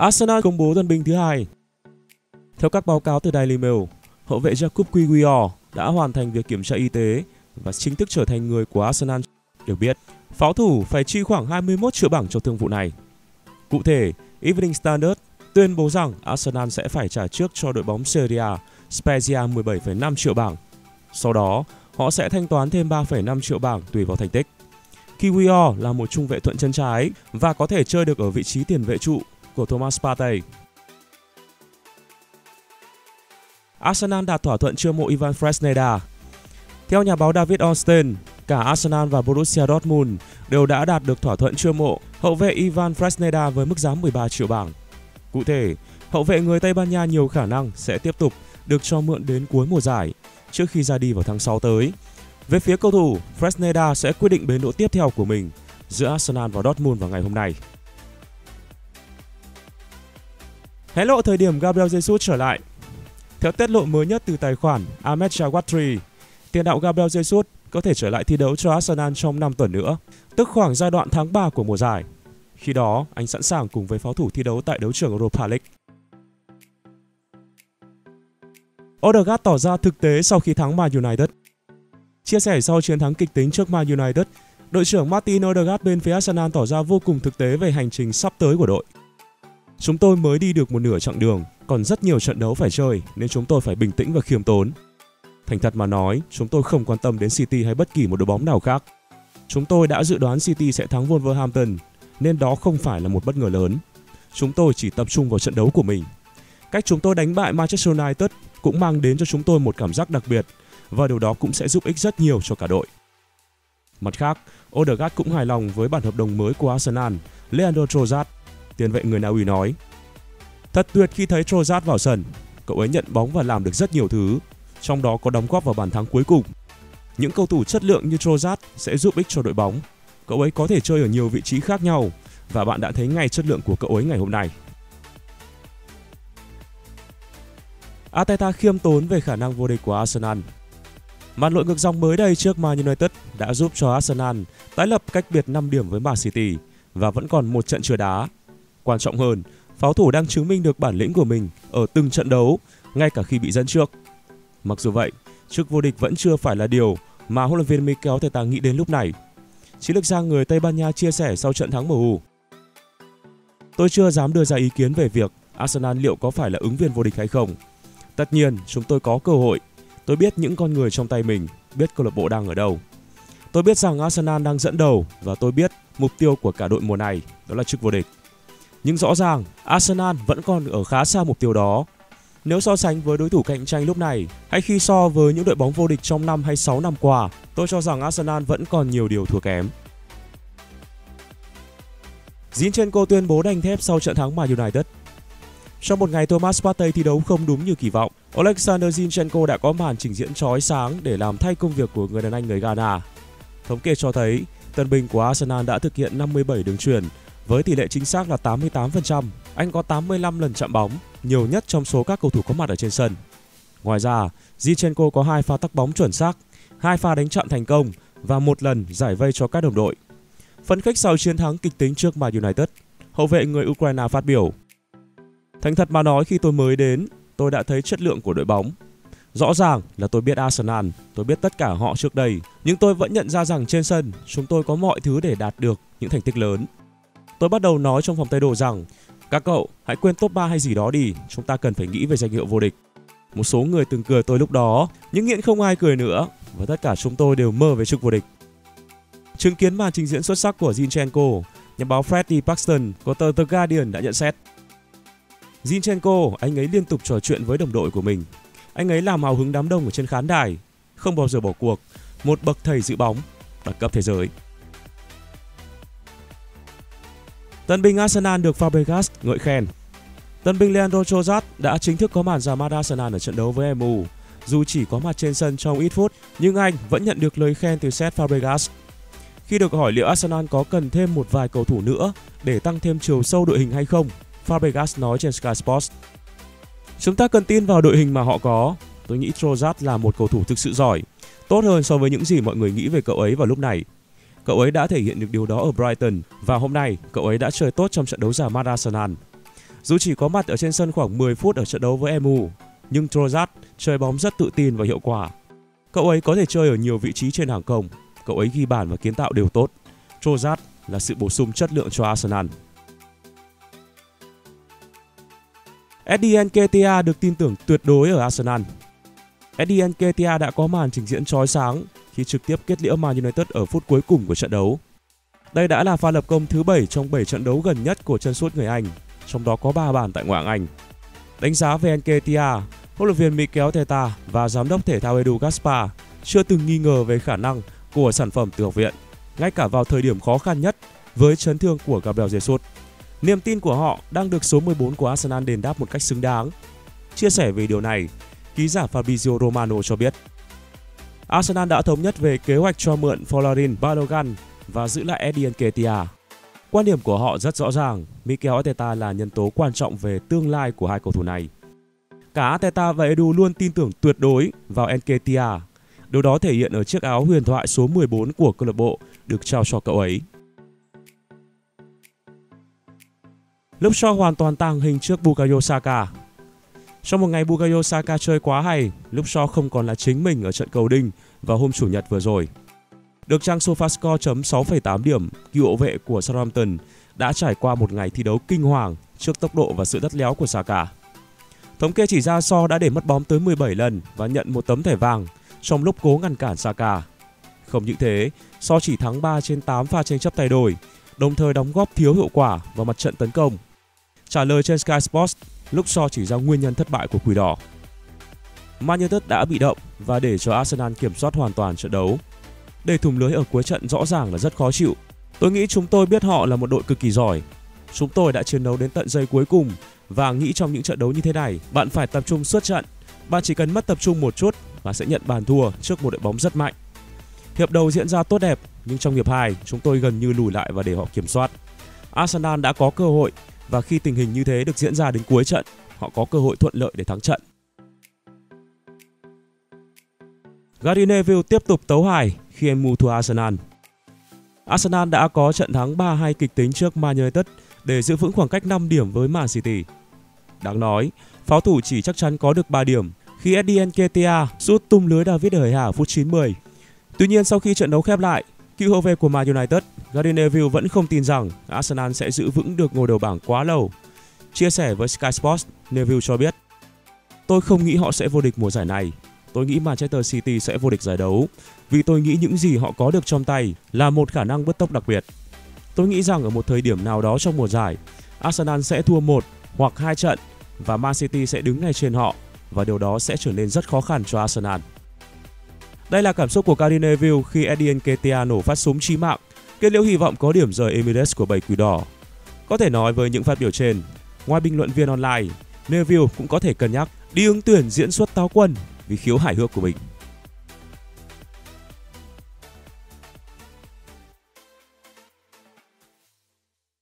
Arsenal công bố tân binh thứ hai. Theo các báo cáo từ Daily Mail, hậu vệ Jakub Kiwior đã hoàn thành việc kiểm tra y tế và chính thức trở thành người của Arsenal. Được biết, pháo thủ phải chi khoảng 21 triệu bảng cho thương vụ này. Cụ thể, Evening Standard tuyên bố rằng Arsenal sẽ phải trả trước cho đội bóng Serie A Spezia 17,5 triệu bảng. Sau đó, họ sẽ thanh toán thêm 3,5 triệu bảng tùy vào thành tích. Kiwior là một trung vệ thuận chân trái và có thể chơi được ở vị trí tiền vệ trụ của Thomas Partey. Arsenal đạt thỏa thuận chiêu mộ Ivan Fresneda. Theo nhà báo David Onstein, cả Arsenal và Borussia Dortmund đều đã đạt được thỏa thuận chiêu mộ hậu vệ Ivan Fresneda với mức giá 13 triệu bảng. Cụ thể, hậu vệ người Tây Ban Nha nhiều khả năng sẽ tiếp tục được cho mượn đến cuối mùa giải trước khi ra đi vào tháng 6 tới. Về phía cầu thủ, Fresneda sẽ quyết định bến đỗ tiếp theo của mình giữa Arsenal và Dortmund vào ngày hôm nay. Hé lộ thời điểm Gabriel Jesus trở lại. Theo tiết lộ mới nhất từ tài khoản Ahmed Chawadri, tiền đạo Gabriel Jesus có thể trở lại thi đấu cho Arsenal trong 5 tuần nữa, tức khoảng giai đoạn tháng 3 của mùa giải. Khi đó, anh sẵn sàng cùng với pháo thủ thi đấu tại đấu trường Europa League. Odegaard tỏ ra thực tế sau khi thắng Man United. Chia sẻ sau chiến thắng kịch tính trước Man United, đội trưởng Martin Odegaard bên phía Arsenal tỏ ra vô cùng thực tế về hành trình sắp tới của đội. Chúng tôi mới đi được một nửa chặng đường, còn rất nhiều trận đấu phải chơi nên chúng tôi phải bình tĩnh và khiêm tốn. Thành thật mà nói, chúng tôi không quan tâm đến City hay bất kỳ một đội bóng nào khác. Chúng tôi đã dự đoán City sẽ thắng Wolverhampton, nên đó không phải là một bất ngờ lớn. Chúng tôi chỉ tập trung vào trận đấu của mình. Cách chúng tôi đánh bại Manchester United cũng mang đến cho chúng tôi một cảm giác đặc biệt và điều đó cũng sẽ giúp ích rất nhiều cho cả đội. Mặt khác, Odegaard cũng hài lòng với bản hợp đồng mới của Arsenal, Leandro Trossard, tiền vệ người Na Uy nói. Thật tuyệt khi thấy Trossard vào sân, cậu ấy nhận bóng và làm được rất nhiều thứ, trong đó có đóng góp vào bàn thắng cuối cùng. Những cầu thủ chất lượng như Trossard sẽ giúp ích cho đội bóng. Cậu ấy có thể chơi ở nhiều vị trí khác nhau và bạn đã thấy ngay chất lượng của cậu ấy ngày hôm nay. Arteta khiêm tốn về khả năng vô địch của Arsenal. Màn lội ngược dòng mới đây trước Man United đã giúp cho Arsenal tái lập cách biệt 5 điểm với Man City và vẫn còn một trận chưa đá. Quan trọng hơn, pháo thủ đang chứng minh được bản lĩnh của mình ở từng trận đấu, ngay cả khi bị dẫn trước. Mặc dù vậy, chức vô địch vẫn chưa phải là điều mà huấn luyện viên Mikel Arteta nghĩ đến lúc này. Chiến lược gia người Tây Ban Nha chia sẻ sau trận thắng MU. Tôi chưa dám đưa ra ý kiến về việc Arsenal liệu có phải là ứng viên vô địch hay không. Tất nhiên, chúng tôi có cơ hội. Tôi biết những con người trong tay mình, biết câu lạc bộ đang ở đâu. Tôi biết rằng Arsenal đang dẫn đầu và tôi biết mục tiêu của cả đội mùa này đó là chức vô địch. Nhưng rõ ràng, Arsenal vẫn còn ở khá xa mục tiêu đó. Nếu so sánh với đối thủ cạnh tranh lúc này, hay khi so với những đội bóng vô địch trong 5 hay 6 năm qua, tôi cho rằng Arsenal vẫn còn nhiều điều thua kém. Zinchenko tuyên bố đanh thép sau trận thắng Man United. Trong một ngày Thomas Partey thi đấu không đúng như kỳ vọng, Oleksandr Zinchenko đã có màn trình diễn chói sáng để làm thay công việc của người đàn anh người Ghana. Thống kê cho thấy, tân binh của Arsenal đã thực hiện 57 đường chuyền với tỷ lệ chính xác là 88%. Anh có 85 lần chạm bóng, nhiều nhất trong số các cầu thủ có mặt ở trên sân. Ngoài ra, Zinchenko có 2 pha tắc bóng chuẩn xác, 2 pha đánh chặn thành công và 1 lần giải vây cho các đồng đội. Phấn khích sau chiến thắng kịch tính trước Man United, hậu vệ người Ukraine phát biểu. Thành thật mà nói, khi tôi mới đến, tôi đã thấy chất lượng của đội bóng. Rõ ràng là tôi biết Arsenal, tôi biết tất cả họ trước đây, nhưng tôi vẫn nhận ra rằng trên sân chúng tôi có mọi thứ để đạt được những thành tích lớn. Tôi bắt đầu nói trong phòng thay đồ rằng, các cậu hãy quên top 3 hay gì đó đi, chúng ta cần phải nghĩ về danh hiệu vô địch. Một số người từng cười tôi lúc đó, nhưng hiện không ai cười nữa và tất cả chúng tôi đều mơ về chức vô địch. Chứng kiến màn trình diễn xuất sắc của Zinchenko, nhà báo Freddy Paxton của tờ The Guardian đã nhận xét. Zinchenko, anh ấy liên tục trò chuyện với đồng đội của mình. Anh ấy làm hào hứng đám đông ở trên khán đài, không bao giờ bỏ cuộc, một bậc thầy giữ bóng, đẳng cấp thế giới. Tân binh Arsenal được Fabregas ngợi khen. Tân binh Leandro Trossard đã chính thức có màn ra mắt Arsenal ở trận đấu với MU. Dù chỉ có mặt trên sân trong ít phút, nhưng anh vẫn nhận được lời khen từ Zé Fabregas. Khi được hỏi liệu Arsenal có cần thêm một vài cầu thủ nữa để tăng thêm chiều sâu đội hình hay không, Fabregas nói trên Sky Sports. Chúng ta cần tin vào đội hình mà họ có. Tôi nghĩ Trossard là một cầu thủ thực sự giỏi, tốt hơn so với những gì mọi người nghĩ về cậu ấy vào lúc này. Cậu ấy đã thể hiện được điều đó ở Brighton và hôm nay cậu ấy đã chơi tốt trong trận đấu ra mắt Arsenal. Dù chỉ có mặt ở trên sân khoảng 10 phút ở trận đấu với MU, nhưng Trossard chơi bóng rất tự tin và hiệu quả. Cậu ấy có thể chơi ở nhiều vị trí trên hàng công, cậu ấy ghi bàn và kiến tạo đều tốt. Trossard là sự bổ sung chất lượng cho Arsenal. Eddie Nketiah được tin tưởng tuyệt đối ở Arsenal. Eddie Nketiah đã có màn trình diễn chói sáng khi trực tiếp kết liễu Man United ở phút cuối cùng của trận đấu. Đây đã là pha lập công thứ 7 trong 7 trận đấu gần nhất của chân sút người Anh, trong đó có 3 bàn tại ngoại hạng Anh. Đánh giá về Nketiah, huấn luyện viên Mikel Arteta và giám đốc thể thao Edu Gaspar chưa từng nghi ngờ về khả năng của sản phẩm từ học viện, ngay cả vào thời điểm khó khăn nhất với chấn thương của Gabriel Jesus. Niềm tin của họ đang được số 14 của Arsenal đền đáp một cách xứng đáng. Chia sẻ về điều này, ký giả Fabrizio Romano cho biết, Arsenal đã thống nhất về kế hoạch cho mượn Folarin Balogun và giữ lại Eddie Nketiah. Quan điểm của họ rất rõ ràng, Mikel Arteta là nhân tố quan trọng về tương lai của hai cầu thủ này. Cả Arteta và Edu luôn tin tưởng tuyệt đối vào Nketiah. Điều đó thể hiện ở chiếc áo huyền thoại số 14 của câu lạc bộ được trao cho cậu ấy. Lúc Shaw hoàn toàn tàng hình trước Bukayo Saka. Sau một ngày Bukayo Saka chơi quá hay, lúc Shaw không còn là chính mình ở trận cầu đinh vào hôm Chủ nhật vừa rồi. Được trang sofascore chấm 6,8 điểm, cựu hậu vệ của Southampton đã trải qua một ngày thi đấu kinh hoàng trước tốc độ và sự đắt léo của Saka. Thống kê chỉ ra Shaw đã để mất bóng tới 17 lần và nhận một tấm thẻ vàng trong lúc cố ngăn cản Saka. Không những thế, Shaw chỉ thắng 3 trên 8 pha tranh chấp thay đổi, đồng thời đóng góp thiếu hiệu quả vào mặt trận tấn công. Trả lời trên Sky Sports, lúc Shaw chỉ ra nguyên nhân thất bại của Quỷ Đỏ. Man United đã bị động và để cho Arsenal kiểm soát hoàn toàn trận đấu. Để thủng lưới ở cuối trận rõ ràng là rất khó chịu. Tôi nghĩ chúng tôi biết họ là một đội cực kỳ giỏi. Chúng tôi đã chiến đấu đến tận giây cuối cùng và nghĩ trong những trận đấu như thế này, bạn phải tập trung suốt trận. Bạn chỉ cần mất tập trung một chút và sẽ nhận bàn thua trước một đội bóng rất mạnh. Hiệp đầu diễn ra tốt đẹp, nhưng trong hiệp 2, chúng tôi gần như lùi lại và để họ kiểm soát. Arsenal đã có cơ hội và khi tình hình như thế được diễn ra đến cuối trận, họ có cơ hội thuận lợi để thắng trận. Gary Neville tiếp tục tấu hài khi MU thua Arsenal. Arsenal đã có trận thắng 3-2 kịch tính trước Man United để giữ vững khoảng cách 5 điểm với Man City. Đáng nói, pháo thủ chỉ chắc chắn có được 3 điểm khi Eddie Nketiah sút tung lưới David de Gea ở phút 90. Tuy nhiên, sau khi trận đấu khép lại, cựu hậu vệ của Man United, Gary Neville vẫn không tin rằng Arsenal sẽ giữ vững được ngôi đầu bảng quá lâu. Chia sẻ với Sky Sports, Neville cho biết, tôi không nghĩ họ sẽ vô địch mùa giải này. Tôi nghĩ Manchester City sẽ vô địch giải đấu vì tôi nghĩ những gì họ có được trong tay là một khả năng bứt tốc đặc biệt. Tôi nghĩ rằng ở một thời điểm nào đó trong mùa giải, Arsenal sẽ thua 1 hoặc 2 trận và Man City sẽ đứng ngay trên họ và điều đó sẽ trở nên rất khó khăn cho Arsenal. Đây là cảm xúc của Gary Neville khi Eddie Nketiah nổ phát súng chí mạng, kết liễu hy vọng có điểm rời Emirates của bầy Quỷ Đỏ. Có thể nói với những phát biểu trên, ngoài bình luận viên online, Neville cũng có thể cân nhắc đi ứng tuyển diễn xuất táo quân vì khiếu hài hước của mình.